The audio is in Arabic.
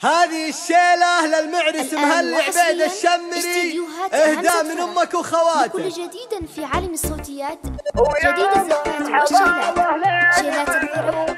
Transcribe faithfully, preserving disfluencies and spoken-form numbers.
هذه الشيلة للمعرس مهلي عبيد الشمري، اهداء من امك وخواتك. كل جديد في عالم الصوتيات، جديد الزقات والشيلات، شيلات الحرب.